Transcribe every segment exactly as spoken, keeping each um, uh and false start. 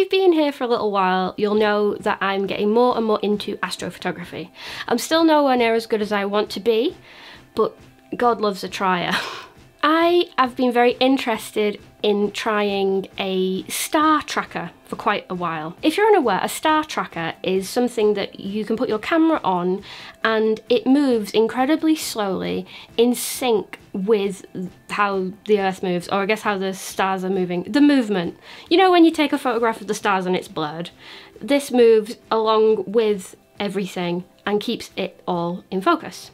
you've been here for a little while, you'll know that I'm getting more and more into astrophotography. I'm still nowhere near as good as I want to be, but God loves a trier. I have been very interested in trying a star tracker for quite a while. If you're unaware, a star tracker is something that you can put your camera on and it moves incredibly slowly in sync with how the Earth moves, or I guess how the stars are moving, the movement. You know, when you take a photograph of the stars and it's blurred, this moves along with everything and keeps it all in focus.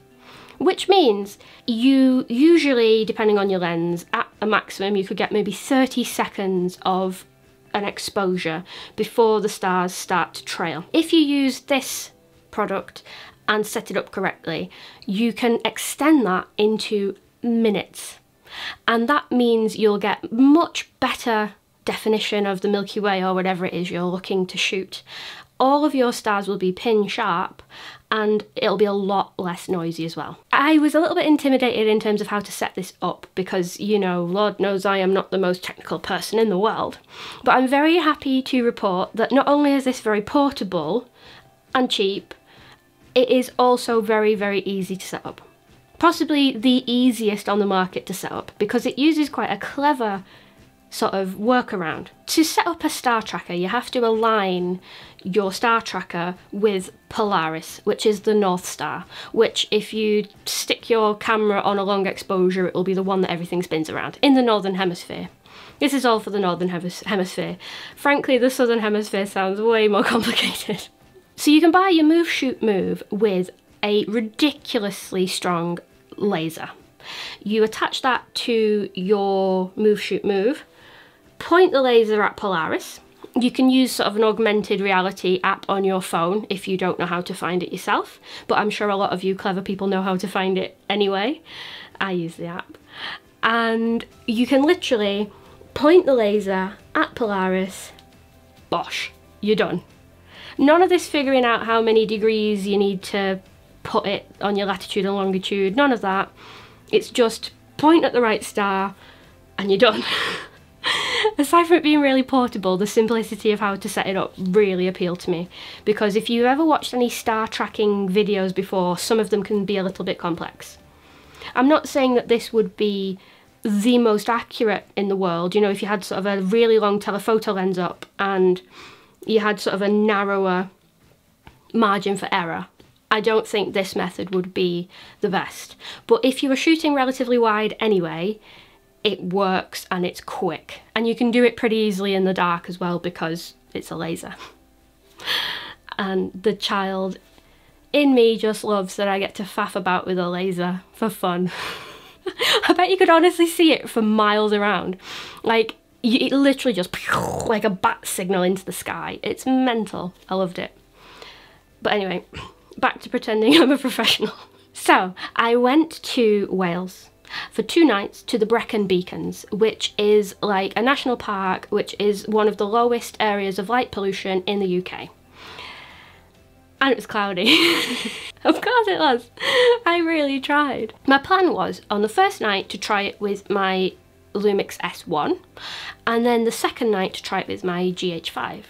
Which means you usually, depending on your lens, at a maximum, you could get maybe thirty seconds of an exposure before the stars start to trail. If you use this product and set it up correctly, you can extend that into minutes. And that means you'll get much better definition of the Milky Way or whatever it is you're looking to shoot. All of your stars will be pin sharp and it'll be a lot less noisy as well. I was a little bit intimidated in terms of how to set this up because, you know, Lord knows I am not the most technical person in the world, but I'm very happy to report that not only is this very portable and cheap, it is also very, very easy to set up. Possibly the easiest on the market to set up because it uses quite a clever sort of workaround. To set up a star tracker, you have to align your star tracker with Polaris, which is the North Star, which if you stick your camera on a long exposure, it will be the one that everything spins around in the Northern Hemisphere. This is all for the Northern Hemis- Hemisphere. Frankly, the Southern Hemisphere sounds way more complicated. So you can buy your Move Shoot Move with a ridiculously strong laser. You attach that to your Move Shoot Move, point the laser at Polaris. You can use sort of an augmented reality app on your phone if you don't know how to find it yourself, but I'm sure a lot of you clever people know how to find it anyway. I use the app. And you can literally point the laser at Polaris, bosh, you're done. None of this figuring out how many degrees you need to put it on your latitude and longitude, none of that. It's just point at the right star and you're done. Aside from it being really portable, the simplicity of how to set it up really appealed to me, because if you've ever watched any star tracking videos before, some of them can be a little bit complex. I'm not saying that this would be the most accurate in the world. You know, if you had sort of a really long telephoto lens up and you had sort of a narrower margin for error, I don't think this method would be the best. But if you were shooting relatively wide anyway, it works and it's quick. And you can do it pretty easily in the dark as well because it's a laser. And the child in me just loves that I get to faff about with a laser for fun. I bet you could honestly see it for miles around. Like, it literally just like a bat signal into the sky. It's mental. I loved it. But anyway, back to pretending I'm a professional. So I went to Wales for two nights to the Brecon Beacons, which is like a national park, which is one of the lowest areas of light pollution in the U K. And it was cloudy. Of course it was. I really tried. My plan was on the first night to try it with my Lumix S one, and then the second night to try it with my G H five.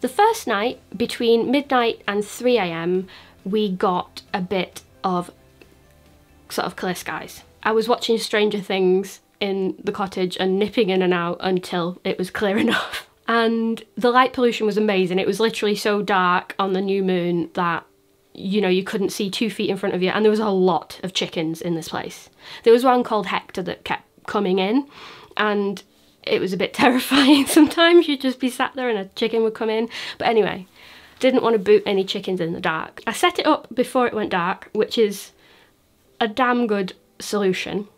The first night, between midnight and three A M, we got a bit of sort of clear skies. I was watching Stranger Things in the cottage and nipping in and out until it was clear enough. And the light pollution was amazing. It was literally so dark on the new moon that, you know, you couldn't see two feet in front of you. And there was a lot of chickens in this place. There was one called Hector that kept coming in, and it was a bit terrifying. Sometimes you'd just be sat there and a chicken would come in. But anyway, didn't want to boot any chickens in the dark. I set it up before it went dark, which is a damn good solution.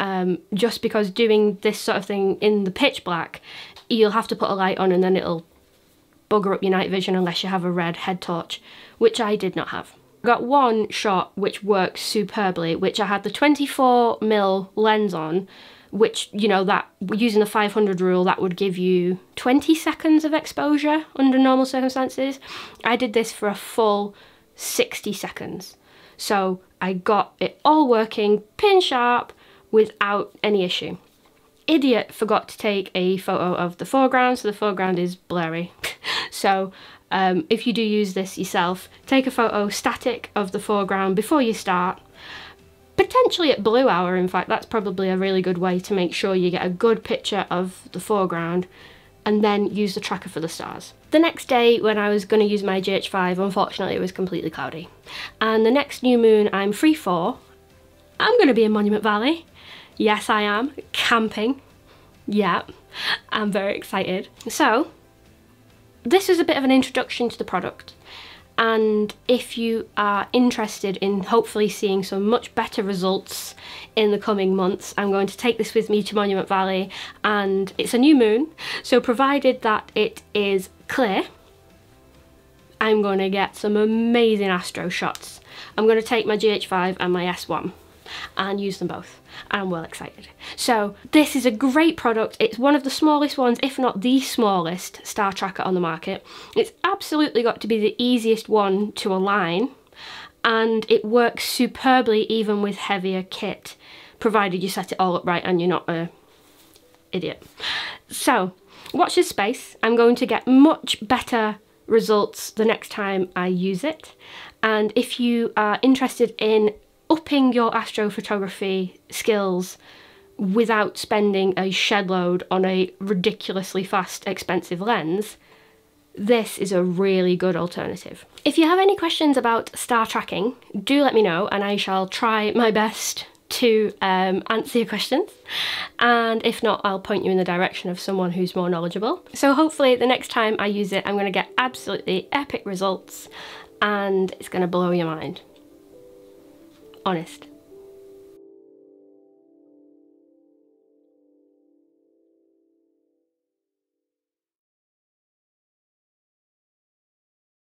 Um, just because doing this sort of thing in the pitch black, you'll have to put a light on and then it'll bugger up your night vision unless you have a red head torch, which I did not have. Got one shot which works superbly, which I had the twenty-four millimeter lens on, which, you know, that using the five hundred rule, that would give you twenty seconds of exposure under normal circumstances. I did this for a full sixty seconds. So I got it all working pin sharp without any issue. idiot forgot to take a photo of the foreground, so the foreground is blurry. So um, if you do use this yourself, take a photo static of the foreground before you start, potentially at blue hour. In fact, that's probably a really good way to make sure you get a good picture of the foreground, and then use the tracker for the stars. The next day when I was going to use my G H five, unfortunately it was completely cloudy. And the next new moon I'm free for, I'm going to be in Monument Valley. Yes, I am. Camping. Yeah, I'm very excited. So this is a bit of an introduction to the product. And if you are interested in hopefully seeing some much better results in the coming months, I'm going to take this with me to Monument Valley, and it's a new moon, so provided that it is clear, I'm going to get some amazing astro shots. I'm going to take my G H five and my S one and use them both, and I'm well excited. So this is a great product. It's one of the smallest ones, if not the smallest star tracker on the market. It's absolutely got to be the easiest one to align, and it works superbly even with heavier kit, provided you set it all up right and you're not an idiot. So watch this space. I'm going to get much better results the next time I use it, and if you are interested in upping your astrophotography skills without spending a shed load on a ridiculously fast, expensive lens, this is a really good alternative. If you have any questions about star tracking, do let me know and I shall try my best to um, answer your questions, and if not, I'll point you in the direction of someone who's more knowledgeable. So hopefully the next time I use it, I'm going to get absolutely epic results and it's going to blow your mind. Honest.